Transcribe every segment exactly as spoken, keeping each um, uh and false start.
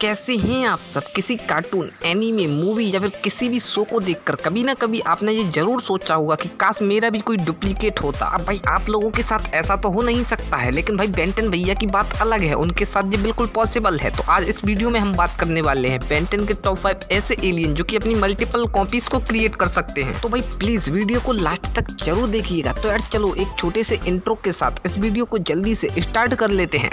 कैसे हैं आप सब। किसी कार्टून, एनीमे, मूवी या फिर किसी भी शो को देखकर कभी ना कभी आपने ये जरूर सोचा होगा कि काश मेरा भी कोई डुप्लीकेट होता। अब भाई आप लोगों के साथ ऐसा तो हो नहीं सकता है, लेकिन भाई बेन टेन भैया की बात अलग है, उनके साथ ये बिल्कुल पॉसिबल है। तो आज इस वीडियो में हम बात करने वाले हैं बेन टेन के टॉप फाइव ऐसे एलियन जो की अपनी मल्टीपल कॉपीज को क्रिएट कर सकते हैं। तो भाई प्लीज वीडियो को लास्ट तक जरूर देखिएगा। तो यार चलो एक छोटे से इंट्रो के साथ इस वीडियो को जल्दी से स्टार्ट कर लेते हैं।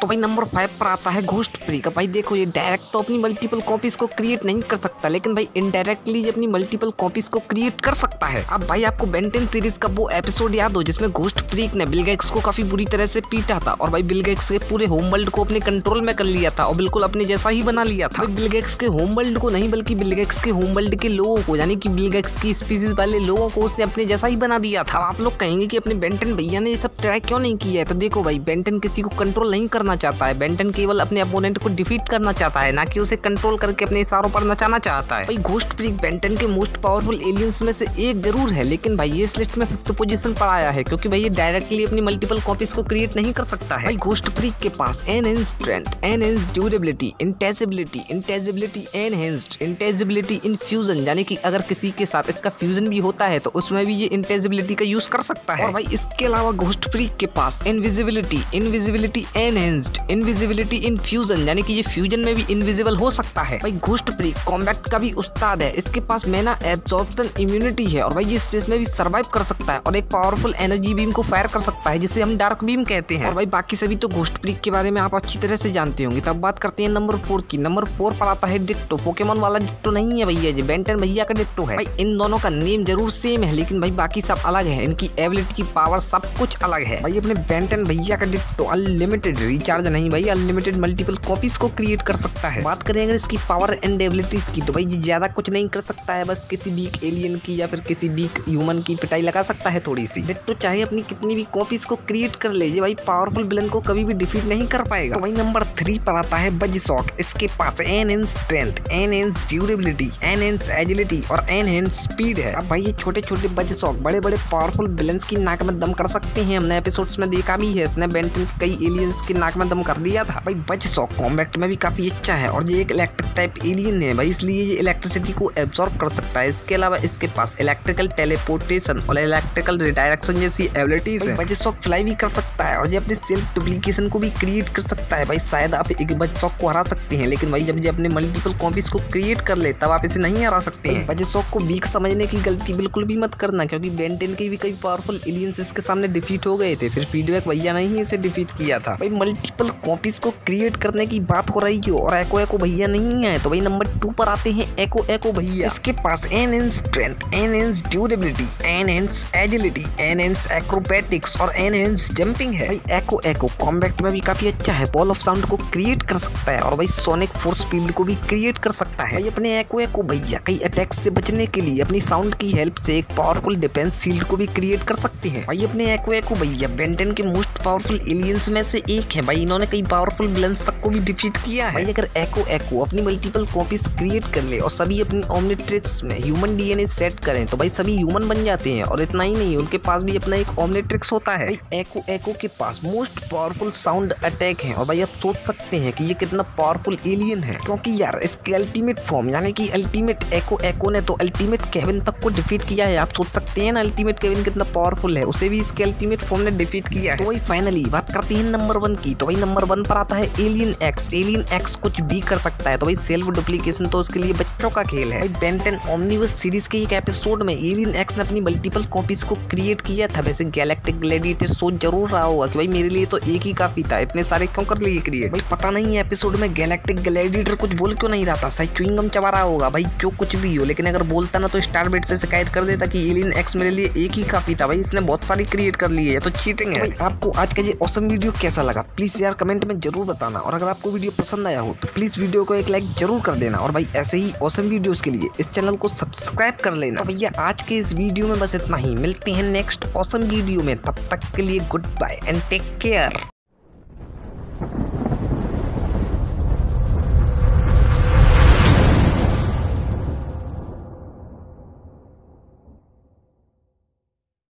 तो भाई नंबर फाइव पर आता है घोस्टफ्रीक। भाई देखो ये डायरेक्ट तो अपनी मल्टीपल कॉपीज को क्रिएट नहीं कर सकता, लेकिन भाई इनडायरेक्टली ये अपनी मल्टीपल कॉपीज को क्रिएट कर सकता है। अब भाई आपको बेन टेन सीरीज का वो एपिसोड याद हो जिसमें घोस्टफ्रीक ने बिलगैक्स को काफी बुरी तरह से पीटा था और भाई बिलगैक्स के पूरे होमवर्ल्ड को अपने कंट्रोल में कर लिया था और बिल्कुल अपने जैसा ही बना लिया था। बिलगैक्स के होमवर्ल्ड को नहीं बल्कि बिलगैक्स के होमवर्ल्ड के लोगों को, यानी कि बिलगैक्स की स्पीसीज वाले लोगों को उसने अपने जैसा ही बना दिया था। आप लोग कहेंगे कि अपने बेन टेन भैया ने ये सब ट्राई क्यों नहीं किया है। तो देखो भाई बेन टेन किसी को कंट्रोल नहीं करना चाहता है, बेन टेन केवल अपने अपोनेंट को डिफीट करना चाहता है, ना कि उसे कंट्रोल करके अपने इशारों पर नचाना चाहता है। भाई घोस्टफ्रीक बेन टेन के मोस्ट पावरफुल एलियंस में से एक जरूर है, लेकिन भाई ये इस लिस्ट में फिफ्थ पोजीशन पर आया है क्योंकि भाई ये डायरेक्टली अपनी मल्टीपल कॉपीज को क्रिएट नहीं कर सकता है। भाई घोस्टफ्रीक के पास enhance strength, enhance durability, intangibility, intangibility enhanced, intangibility इन फ्यूजन, यानी कि अगर किसी के साथ इसका फ्यूजन भी होता है तो उसमें भी ये इंटेजिबिलिटी का यूज कर सकता है। और भाई इसके अलावा घोस्टफ्रीक के पास इनविजिबिलिटी, इनविजिबिलिटी एनहेंस्ड, इनविजिबिलिटी इन फ्यूजन, यानी कि ये फ्यूजन में भी इनविजिबल हो सकता है। भाई घोस्टफ्रीक कॉम्बैट का भी उस्ताद है, इसके पास मेना एब्जॉर्प्शन इम्यूनिटी है और भाई ये स्पेस में भी सर्वाइव कर सकता है और एक पावरफुल एनर्जी बीम को फायर कर सकता है जिसे हम डार्क बीम कहते हैं। और भाई बाकी सभी तो घोस्टफ्रीक के बारे में आप अच्छी तरह से जानते होंगे। तब बात करते हैं नंबर फोर की। नंबर फोर पर आता है डिट्टो। पोकेमॉन वाला डिट्टो नहीं है भैया, ये बेन टेन भैया का डिट्टो है। भाई इन दोनों का नेम जरूर सेम है, लेकिन भाई बाकी सब अलग है, इनकी एबिलिटी की पावर सब कुछ अलग है। भाई अपने बेन टेन भैया का डिट्टो अनलिमिटेड रिचार्ज नहीं भाई, अनलिमिटेड मल्टीपल कॉपीज को क्रिएट कर सकता है। बात करें अगर इसकी पावर एंड एबिलिटीज की, तो भाई ये ज्यादा कुछ नहीं कर सकता है, बस किसी वीक एलियन की या फिर किसी वीक ह्यूमन की पिटाई लगा सकता है थोड़ी सी। डिट्टो चाहे अपनी कितनी भी कॉपीज को क्रिएट कर ले, ये भाई पावरफुल विलन को कभी भी डिफीट नहीं कर पाएगा। तो भाई नंबर थ्री पर आता है बज शॉक। इसके पास enhance strength, enhance durability, enhance agility और एनहेंस स्पीड है। अब भाई ये छोटे छोटे बज शॉक बड़े बड़े पावरफुल विलन्स की नाक में दम कर सकते हैं, हमने एपिसोड्स में देखा भी है, इसने बेन टेन कई एलियंस की नाक में दम कर दिया था। भाई बज शॉक कॉम्बैट में भी काफी अच्छा है और ये एक इलेक्ट्रिक टाइप एलियन है भाई, इसलिए ये इलेक्ट्रिसिटी को एब्सॉर्ब कर सकता है। इसके अलावा इसके पास इलेक्ट्रिकल टेलीपोर्टेशन और इलेक्ट्रिकल रिडायरेक्शन जैसी एबिलिटीज है। बज शॉक फ्लाई भी कर सकता है और ये अपने सेल्फ डुप्लीकेशन को भी क्रिएट कर सकता है। भाई शायद आप एक बज शॉक को हरा सकते हैं, लेकिन भाई जब ये अपने मल्टीपल कॉपीज को क्रिएट कर ले तब आप इसे नहीं हरा सकते हैं। बज शॉक को वीक समझने की गलती बिल्कुल भी मत करना, क्योंकि बेन टेन के भी कई पावरफुल एलियंस इसके सामने डिफीट हो गए थे, फिर फीडबैक भैया ने ही इसे डिफीट किया था। भाई मल्टीपल कॉपीज को क्रिएट करने की बात हो रही है और एको एको भैया नहीं है। तो भाई नंबर टू पर आते हैं एको एको भैया। इसके पास enhance strength, enhance durability, enhance agility, enhance acrobatics और एनहेंस जंपिंग है। भाई एको एको कॉम्बैट में भी काफी अच्छा है, बॉल ऑफ साउंड को क्रिएट कर सकता है और भाई सोनिक फोर्स फील्ड को भी क्रिएट कर सकता है। भाई अपने एको एको भैया कई अटैक से बचने के लिए अपनी साउंड की हेल्प से एक पावरफुल डिफेंस शील्ड को भी क्रिएट कर सकते हैं। भाई अपने एको एको भैया बेन टेन के मोस्ट पावरफुल एलियंस में से एक है, भाई इन्होंने कई पावरफुल विलन्स तक को भी डिफीट किया है। भाई अगर एको एको अपनी मल्टीपल कॉपीज क्रिएट कर ले और सभी अपनी ओमनीट्रिक्स में ह्यूमन डीएनए सेट करें तो भाई सभी ह्यूमन बन जाते हैं। और इतना ही नहीं, उनके पास भी अपना एक ओमनीट्रिक्स होता है। भाई एको एको के पास मोस्ट पावरफुल साउंड अटैक है और भाई आप सोच सकते हैं कि ये कितना पावरफुल एलियन है, क्योंकि यार इसके अल्टीमेट फॉर्म यानी कि अल्टीमेट एको एको ने तो अल्टीमेट केविन तक को डिफीट किया है। आप सोच सकते हैं ना अल्टीमेट केविन कितना पावरफुल है, उसे भी इसके अल्टीमेट फॉर्म ने डिफीट किया है। तो भाई फाइनली बात करते हैं नंबर वन की। तो भाई नंबर वन पर आता है एलियन एक्स। एलियन एक्स कुछ भी कर सकता है, तो भाई सेल्फ डुप्लीकेशन तो उसके लिए बच्चों का खेल है। भाई बेन टेन ओमनिवर्स सीरीज के एक एपिसोड में एलियन एक्स ने अपनी मल्टीपल कॉपीज को क्रिएट किया था। वैसे गैलेक्टिक ग्लेडिएटर शो जरूर रहा होगा कि भाई मेरे लिए तो एक ही काफी था, इतने सारे क्यों कर लिए क्रिएट। भाई पता नहीं एपिसोड में गैलेक्टिक ग्लेडिएटर कुछ बोल क्यों नहीं रहा था, शायद च्युइंगम चबा रहा होगा। भाई जो कुछ भी हो, लेकिन अगर बोलता ना तो स्टार बेट से शिकायत कर देता कि एलियन एक्स मेरे लिए एक ही काफी था, भाई इसने बहुत सारी क्रिएट कर ली है, तो चीटिंग है। आपको आज का ये ऑसम वीडियो कैसा लगा प्लीज यार कमेंट में जरूर बताना, और अगर आपको वीडियो पसंद आया हो तो प्लीज वीडियो को एक लाइक जरूर कर देना। और भाई ऐसे ही ऑसम वीडियोस के लिए इस चैनल को सब्सक्राइब कर लेना। भैया आज के इस वीडियो में बस इतना ही, मिलते हैं नेक्स्ट ऑसम वीडियो में, तब तक के लिए goodbye and take care.